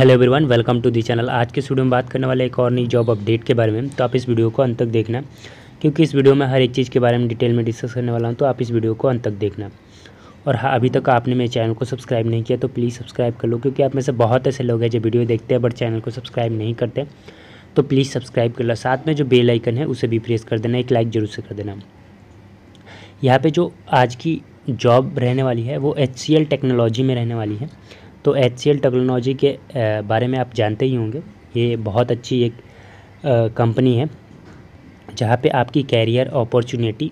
Hello everyone, welcome to the channel. आज के video में बात करने वाले एक और नई जॉब अपडेट के बारे में, तो आप इस वीडियो को अंत तक देखना क्योंकि इस वीडियो में हर एक चीज़ के बारे में डिटेल में डिस्कस करने वाला हूं। तो आप इस वीडियो को अंत तक देखना। और हाँ, अभी तक आपने मेरे चैनल को सब्सक्राइब नहीं किया तो प्लीज़ सब्सक्राइब कर लो, क्योंकि आप में से बहुत ऐसे लोग हैं जो वीडियो देखते हैं बट चैनल को सब्सक्राइब नहीं करते, तो प्लीज़ सब्सक्राइब कर लो। साथ में जो बेल आइकन है उसे भी प्रेस कर देना, एक लाइक जरूर से कर देना। यहाँ पर जो आज की जॉब रहने वाली है वो HCL टेक्नोलॉजी में रहने वाली है। तो HCL टेक्नोलॉजी के बारे में आप जानते ही होंगे, ये बहुत अच्छी एक कंपनी है जहाँ पे आपकी कैरियर अपॉर्चुनिटी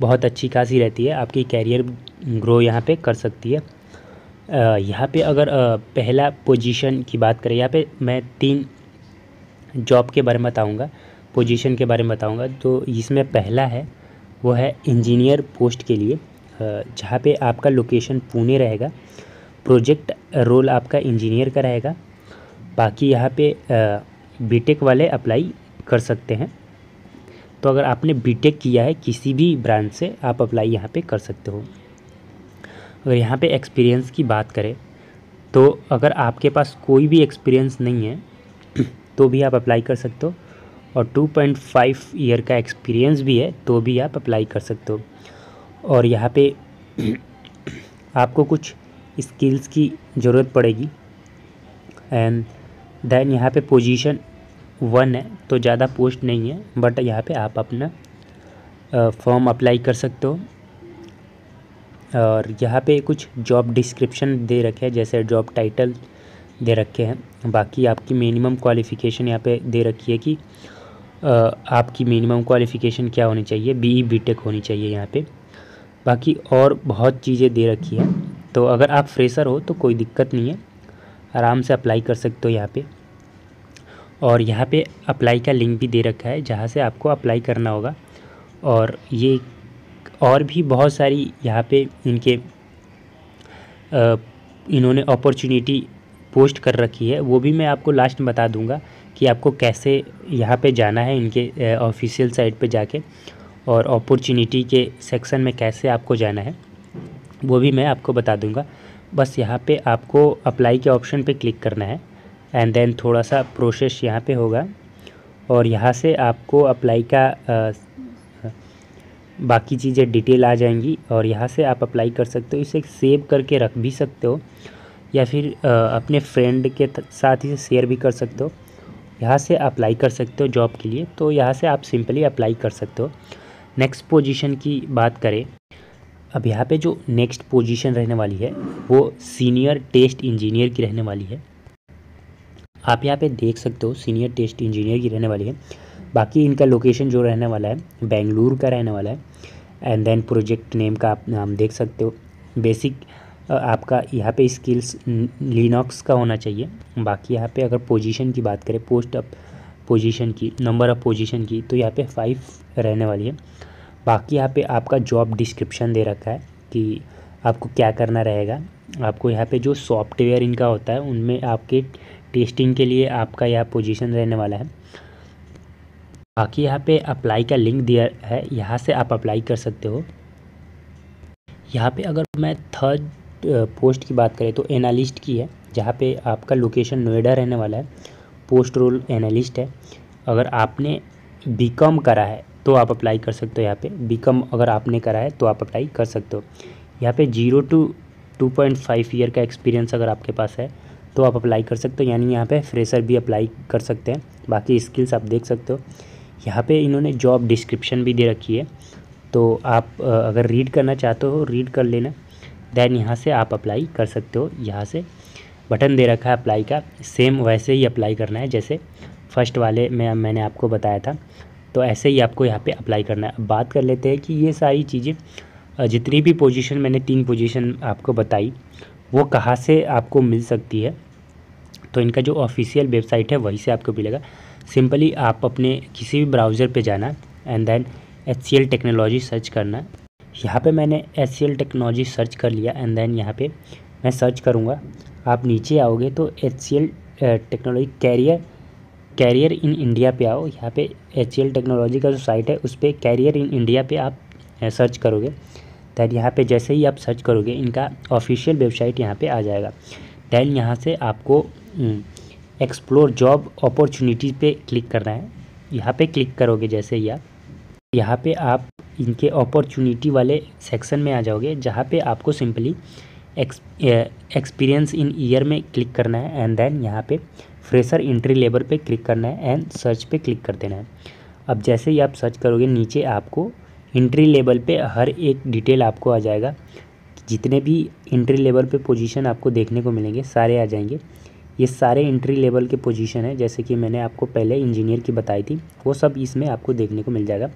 बहुत अच्छी खासी रहती है, आपकी कैरियर ग्रो यहाँ पे कर सकती है। यहाँ पे अगर पहला पोजीशन की बात करें, यहाँ पे मैं 3 जॉब के बारे में बताऊँगा, पोजीशन के बारे में बताऊँगा। तो इसमें पहला है वो है इंजीनियर पोस्ट के लिए, जहाँ पे आपका लोकेशन पुणे रहेगा। प्रोजेक्ट रोल आपका इंजीनियर का रहेगा। बाकी यहाँ पे बीटेक वाले अप्लाई कर सकते हैं, तो अगर आपने बीटेक किया है किसी भी ब्रांच से आप अप्लाई यहाँ पे कर सकते हो। अगर यहाँ पे एक्सपीरियंस की बात करें तो अगर आपके पास कोई भी एक्सपीरियंस नहीं है तो भी आप अप्लाई कर सकते हो, और 2.5 ईयर का एक्सपीरियंस भी है तो भी आप अप्लाई कर सकते हो। और यहाँ पे आपको कुछ स्किल्स की ज़रूरत पड़ेगी। एंड देन यहाँ पे पोजीशन 1 है, तो ज़्यादा पोस्ट नहीं है, बट यहाँ पे आप अपना फॉर्म अप्लाई कर सकते हो। और यहाँ पे कुछ जॉब डिस्क्रिप्शन दे रखे हैं, जैसे जॉब टाइटल दे रखे हैं। बाकी आपकी मिनिमम क्वालिफ़िकेशन यहाँ पे दे रखी है कि आपकी मिनिमम क्वालिफ़िकेशन क्या होनी चाहिए, बीई बीटेक होनी चाहिए यहाँ पे। बाकी और बहुत चीज़ें दे रखी है, तो अगर आप फ्रेशर हो तो कोई दिक्कत नहीं है, आराम से अप्लाई कर सकते हो यहाँ पे। और यहाँ पे अप्लाई का लिंक भी दे रखा है जहाँ से आपको अप्लाई करना होगा। और ये और भी बहुत सारी यहाँ पे इन्होंने अपॉर्चुनिटी पोस्ट कर रखी है, वो भी मैं आपको लास्ट में बता दूँगा कि आपको कैसे यहाँ पे जाना है इनके ऑफिशियल साइट पे जाके, और अपॉर्चुनिटी के सेक्शन में कैसे आपको जाना है वो भी मैं आपको बता दूंगा। बस यहाँ पे आपको अप्लाई के ऑप्शन पे क्लिक करना है, एंड देन थोड़ा सा प्रोसेस यहाँ पे होगा, और यहाँ से आपको अप्लाई का बाकी चीज़ें डिटेल आ जाएंगी, और यहाँ से आप अप्लाई कर सकते हो। इसे सेव करके रख भी सकते हो या फिर अपने फ्रेंड के साथ इसे शेयर भी कर सकते हो। यहाँ से अप्लाई कर सकते हो जॉब के लिए, तो यहाँ से आप सिंपली अप्लाई कर सकते हो। नेक्स्ट पोजीशन की बात करें, अब यहाँ पे जो नेक्स्ट पोजीशन रहने वाली है वो सीनियर टेस्ट इंजीनियर की रहने वाली है। आप यहाँ पे देख सकते हो सीनियर टेस्ट इंजीनियर की रहने वाली है। बाकी इनका लोकेशन जो रहने वाला है बेंगलुरु का रहने वाला है, एंड देन प्रोजेक्ट नेम का आप नाम देख सकते हो। बेसिक आपका यहाँ पे स्किल्स लिनक्स का होना चाहिए। बाकी यहाँ पे अगर पोजीशन की बात करें, नंबर ऑफ पोजीशन की, तो यहाँ पे 5 रहने वाली है। बाकी यहाँ पे आपका जॉब डिस्क्रिप्शन दे रखा है कि आपको क्या करना रहेगा। आपको यहाँ पे जो सॉफ्टवेयर इनका होता है उनमें आपके टेस्टिंग के लिए आपका यह पोजीशन रहने वाला है। बाकी यहाँ पे अप्लाई का लिंक दिया है, यहाँ से आप अप्लाई कर सकते हो। यहाँ पे अगर मैं थर्ड पोस्ट की बात करें तो एनालिस्ट की है, जहाँ पे आपका लोकेशन नोएडा रहने वाला है। पोस्ट रोल एनालिस्ट है। अगर आपने बीकॉम करा है तो आप अप्लाई कर सकते हो यहाँ पे। बीकॉम अगर आपने करा है तो आप अप्लाई कर सकते हो। यहाँ पे 0 to 2.5 ईयर का एक्सपीरियंस अगर आपके पास है तो आप अप्लाई कर सकते हो, यानी यहाँ पे फ्रेशर भी अप्लाई कर सकते हैं। बाकी स्किल्स आप देख सकते हो। यहाँ पे इन्होंने जॉब डिस्क्रिप्शन भी दे रखी है, तो आप अगर रीड करना चाहते हो रीड कर लेना। देन यहाँ से आप अप्लाई कर सकते हो। यहाँ से बटन दे रखा है अप्लाई का, सेम वैसे ही अप्लाई करना है जैसे फर्स्ट वाले में मैंने आपको बताया था, तो ऐसे ही आपको यहाँ पे अप्लाई करना है। बात कर लेते हैं कि ये सारी चीज़ें, जितनी भी पोजीशन मैंने 3 पोजीशन आपको बताई, वो कहाँ से आपको मिल सकती है। तो इनका जो ऑफिशियल वेबसाइट है वहीं से आपको मिलेगा। सिंपली आप अपने किसी भी ब्राउज़र पे जाना, and then HCL technology search करना। यहाँ पे मैंने HCL टेक्नोलॉजी सर्च कर लिया, एंड देन यहाँ पे मैं सर्च करूँगा। आप नीचे आओगे तो HCL technology career in India पे आओ। यहाँ पे HCL टेक्नोलॉजी का जो साइट है उस पर कैरियर इन इंडिया पे आप सर्च करोगे। दैन यहाँ पे जैसे ही आप सर्च करोगे इनका ऑफिशियल वेबसाइट यहाँ पे आ जाएगा। दैन यहाँ से आपको एक्सप्लोर जॉब अपॉर्चुनिटीज़ पे क्लिक करना है। यहाँ पे क्लिक करोगे जैसे ही आप यहाँ पे आप इनके अपॉर्चुनिटी वाले सेक्शन में आ जाओगे, जहाँ पे आपको सिंपली एक्सपीरियंस इन ईयर में क्लिक करना है एंड देन यहाँ पे फ्रेशर इंट्री लेबर पे क्लिक करना है एंड सर्च पे क्लिक कर देना है। अब जैसे ही आप सर्च करोगे नीचे आपको इंट्री लेवल पे हर एक डिटेल आपको आ जाएगा, जितने भी इंट्री लेवल पे पोजीशन आपको देखने को मिलेंगे सारे आ जाएंगे। ये सारे इंट्री लेवल के पोजीशन है, जैसे कि मैंने आपको पहले इंजीनियर की बताई थी, वो सब इसमें आपको देखने को मिल जाएगा।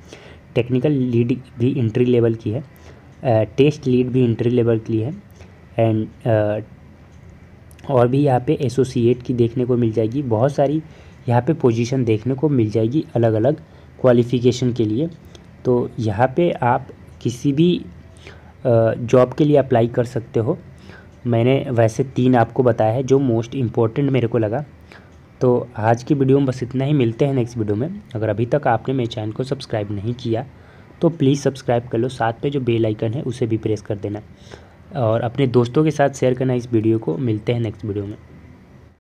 टेक्निकल लीड भी इंट्री लेवल की है, टेस्ट लीड भी इंट्री लेवल की है एंड और भी यहाँ पे एसोसिएट की देखने को मिल जाएगी। बहुत सारी यहाँ पे पोजीशन देखने को मिल जाएगी अलग अलग क्वालिफिकेशन के लिए। तो यहाँ पे आप किसी भी जॉब के लिए अप्लाई कर सकते हो। मैंने वैसे 3 आपको बताया है जो मोस्ट इम्पॉर्टेंट मेरे को लगा। तो आज की वीडियो में बस इतना ही, मिलते हैं नेक्स्ट वीडियो में। अगर अभी तक आपने मेरे चैनल को सब्सक्राइब नहीं किया तो प्लीज़ सब्सक्राइब कर लो, साथ में जो बेल आइकन है उसे भी प्रेस कर देना और अपने दोस्तों के साथ शेयर करना इस वीडियो को। मिलते हैं नेक्स्ट वीडियो में।